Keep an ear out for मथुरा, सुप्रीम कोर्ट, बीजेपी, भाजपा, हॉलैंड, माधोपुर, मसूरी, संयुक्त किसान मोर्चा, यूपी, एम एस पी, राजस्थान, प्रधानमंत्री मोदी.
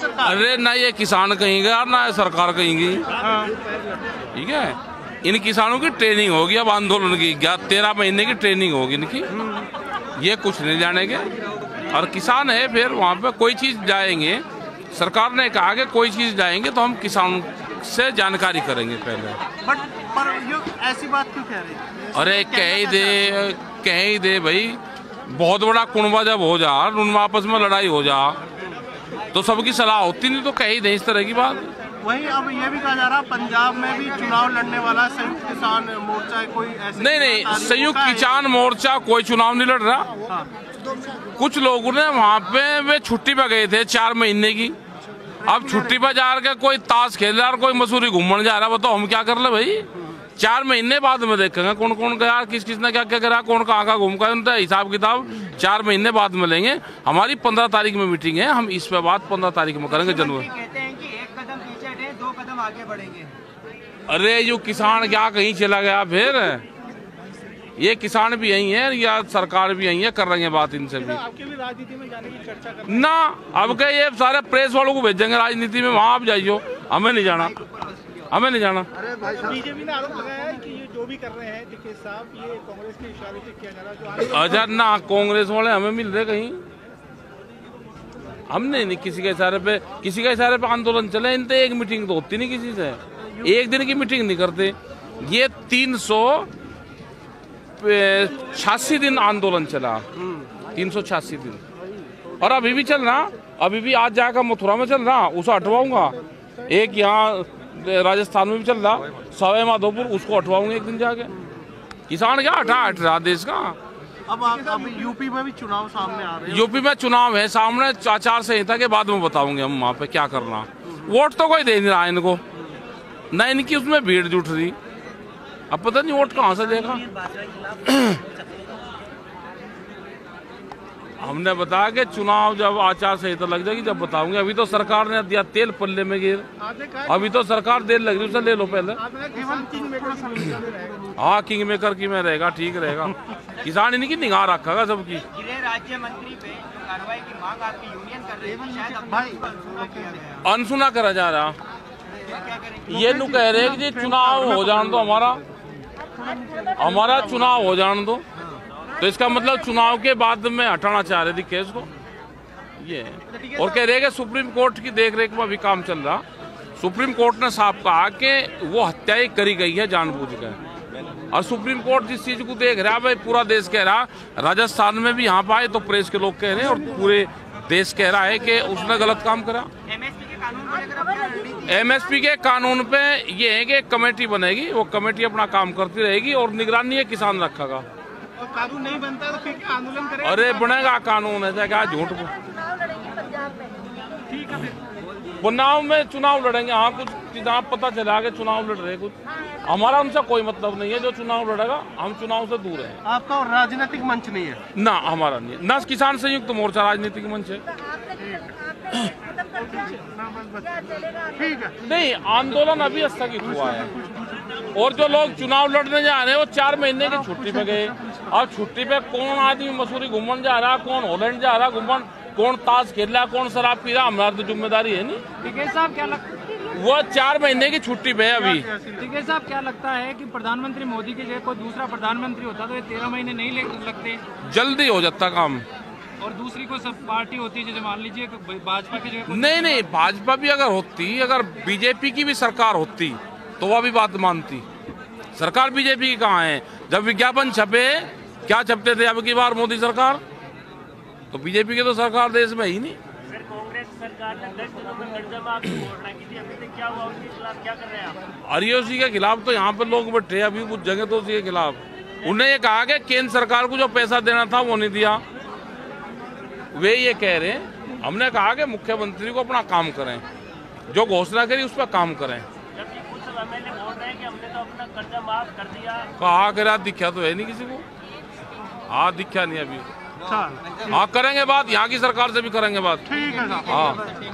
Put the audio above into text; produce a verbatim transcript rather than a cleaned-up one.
सरकार? अरे ना ये किसान कहेंगे और ना सरकार कहेंगी, ठीक है। इन किसानों की ट्रेनिंग होगी अब आंदोलन की, तेरह महीने की ट्रेनिंग होगी इनकी, ये कुछ नहीं जानेंगे। और किसान है फिर वहाँ पे कोई चीज जाएंगे, सरकार ने कहा कि कोई चीज जाएंगे तो हम किसान से जानकारी करेंगे पहले। बट पर ये ऐसी बात क्यों कह रहे हैं? अरे कह ही दे कह ही दे भाई, बहुत बड़ा कुनबा जब हो जा, उनमें आपस में लड़ाई हो जा तो सबकी सलाह होती नहीं, तो कह ही दे इस तरह की बात। वही अब ये भी कहा जा रहा है पंजाब में भी चुनाव लड़ने वाला संयुक्त किसान मोर्चा कोई ऐसे नहीं नहीं संयुक्त किसान मोर्चा कोई चुनाव नहीं लड़ रहा। हाँ। कुछ लोगों ने वहाँ पे वे छुट्टी पर गए थे चार महीने की, अब छुट्टी पर जा रहा कोई ताश खेल रहा और कोई मसूरी घूमने जा रहा, बताओ हम क्या कर ले भाई। चार महीने बाद में देखेंगे कौन कौन गया, किस किसने क्या क्या करा, कौन कहाँ कहाँ घूम कर, उनका हिसाब किताब चार महीने बाद में लेंगे। हमारी पंद्रह तारीख में मीटिंग है, हम इस पे बात पंद्रह तारीख में करेंगे जनवरी। दो कदम आगे बढ़ेंगे। अरे जो किसान क्या कहीं चला गया फिर, ये किसान भी यही है या सरकार भी यही है, कर रही है बात इनसे भी। आपके भी राजनीति में जाने की चर्चा कर ना, अब के ये सारे प्रेस वालों को भेजेंगे राजनीति में, वहाँ आप जाइयो, हमें नहीं जाना, हमें नहीं जाना। बीजेपी ने आरोप लगाया है कि ये जो भी कर रहे हैं दिखेश साहब, ये कांग्रेस के इशारे से किया जा रहा है। अजय ना कांग्रेस वाले हमें मिल रहे कहीं, हमने नहीं किसी के इशारे पे किसी के इशारे पे आंदोलन चले। इन एक मीटिंग तो होती नहीं किसी से, एक दिन की मीटिंग नहीं करते। ये तीन सौ छियासी दिन आंदोलन चला, तीन सौ छियासी दिन, और अभी भी चल रहा, अभी भी आज जाकर मथुरा में चल रहा, उसे हटवाऊंगा। एक यहाँ राजस्थान में भी चल रहा सवाई माधोपुर, उसको हटवाऊंगा एक दिन जाके। किसान क्या हटा हट रहा देश का। अब आप, अब यूपी में भी चुनाव सामने आ रहे हैं। यूपी में चुनाव है सामने, आचार संहिता के बाद में बताऊंगे हम वहाँ पे क्या करना। वोट तो कोई दे नहीं रहा इनको, ना इनकी उसमें भीड़ जुट रही, अब पता नहीं वोट कहाँ से देगा। हमने बताया कि चुनाव जब आचार संहिता लग जाएगी जब बताऊंगे। अभी तो सरकार ने दिया तेल पल्ले में गिर, अभी तो सरकार देर लग रही, उसे ले लो पहले। हाँ किंग मेकर की में रहेगा, ठीक रहेगा। किसान इनकी निगाह रखेगा सबकी। राज्य मंत्री पे कार्रवाई की मांग आपकी यूनियन कर रही है, अनसुना करा जा रहा। ये लोग कह रहे हैं कि चुनाव हो जाने दो, हमारा हमारा चुनाव हो जाने दो, तो इसका मतलब चुनाव के बाद में हटाना चाह रहे थे केस को, ये। और कह रहे कि सुप्रीम कोर्ट की देखरेख में अभी काम चल रहा। सुप्रीम कोर्ट ने साफ कहा कि वो हत्याएं करी गई है जानबूझकर, और सुप्रीम कोर्ट जिस चीज को देख रहा भाई, पूरा देश कह रहा, राजस्थान में भी यहाँ पाए तो प्रेस के लोग कह रहे हैं और पूरे देश कह रहा है कि उसने गलत काम करा। एम एस पी के कानून पे ये है कि कमेटी बनेगी, वो कमेटी अपना काम करती रहेगी और निगरानी है किसान रखेगा। तो कानून नहीं बनता तो फिर क्या आंदोलन करें? अरे बनेगा कानून, ऐसा क्या झूठ। ठीक है, बनाव में चुनाव लड़ेंगे। हाँ कुछ किताब पता चला के चुनाव लड़ रहे कुछ, हमारा उनसे कोई मतलब नहीं है। जो चुनाव लड़ेगा हम चुनाव से दूर हैं। आपका राजनीतिक मंच नहीं है ना, हमारा नहीं है ना। किसान संयुक्त मोर्चा राजनीतिक मंच है, ठीक है। नहीं आंदोलन अभी स्थगित हुआ है, और जो लोग चुनाव लड़ने जा रहे हैं वो चार महीने की छुट्टी पे गए। और छुट्टी पे कौन आदमी मसूरी घूमने जा रहा, कौन हॉलैंड जा रहा घूमन, कौन ताश खेल रहा, कौन शराब पी रहा, हमारी तो जिम्मेदारी है नहीं। ठीक साहब क्या लगता है, वो चार महीने की छुट्टी पे है अभी। ठीक है साहब क्या लगता है कि प्रधानमंत्री मोदी की जगह कोई दूसरा प्रधानमंत्री होता तो ये तेरह महीने नहीं लगते, जल्दी हो जाता काम। और दूसरी कोई सब पार्टी होती है, जैसे मान लीजिए भाजपा की जगह, नहीं नहीं भाजपा भी अगर होती, अगर बीजेपी की भी सरकार होती तो वह भी बात मानती। सरकार बीजेपी की कहाँ है? जब विज्ञापन छपे, क्या छपते थे अब की बार मोदी सरकार, तो बीजेपी की तो सरकार देश में ही नहीं। सर कांग्रेस सरकार ने दस दिनों में कर्जा माफी घोषणा की थी, अभी तक क्या हुआ उसके खिलाफ, क्या कर रहे हैं आप? आरओसी के खिलाफ तो यहाँ पर लोग बैठे अभी कुछ जगह, तो उसके खिलाफ उन्हें ये कहा कि केंद्र सरकार को जो पैसा देना था वो नहीं दिया, वे ये कह रहे हैं। हमने कहा कि मुख्यमंत्री को अपना काम करें, जो घोषणा करी उस पर काम करें। मैंने बोल रहे हैं कि हमने तो अपना कर्जा माफ कर दिया, कहा करा दिखा तो है नहीं किसी को। हाँ दिखा नहीं अभी। हाँ करेंगे बात, यहाँ की सरकार से भी करेंगे बात। ठीक है। हाँ।